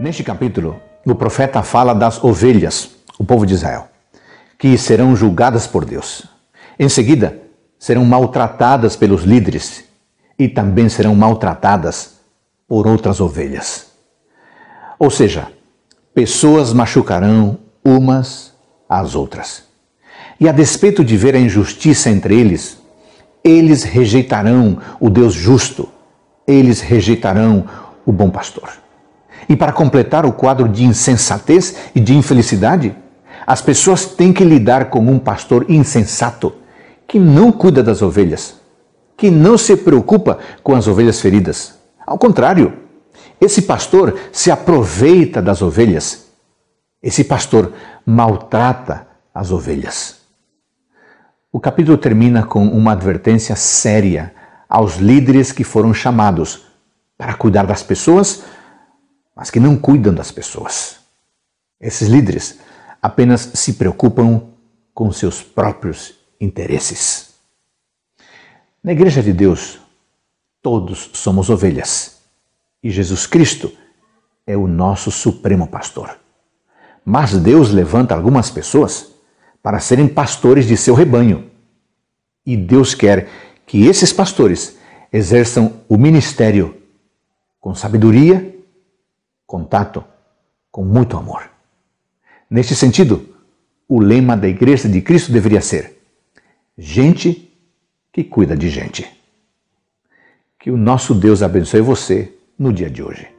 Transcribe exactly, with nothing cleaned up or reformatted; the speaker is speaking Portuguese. Neste capítulo, o profeta fala das ovelhas, o povo de Israel, que serão julgadas por Deus. Em seguida, serão maltratadas pelos líderes e também serão maltratadas por outras ovelhas. Ou seja, pessoas machucarão umas às outras. E a despeito de ver a injustiça entre eles, eles rejeitarão o Deus justo, eles rejeitarão o bom pastor. E para completar o quadro de insensatez e de infelicidade, as pessoas têm que lidar com um pastor insensato, que não cuida das ovelhas, que não se preocupa com as ovelhas feridas. Ao contrário, esse pastor se aproveita das ovelhas. Esse pastor maltrata as ovelhas. O capítulo termina com uma advertência séria aos líderes que foram chamados para cuidar das pessoas, mas que não cuidam das pessoas. Esses líderes apenas se preocupam com seus próprios interesses. Na Igreja de Deus, todos somos ovelhas e Jesus Cristo é o nosso supremo pastor. Mas Deus levanta algumas pessoas para serem pastores de seu rebanho. E Deus quer que esses pastores exerçam o ministério com sabedoria, contato, com muito amor. Neste sentido, o lema da Igreja de Cristo deveria ser: gente que cuida de gente. Que o nosso Deus abençoe você no dia de hoje.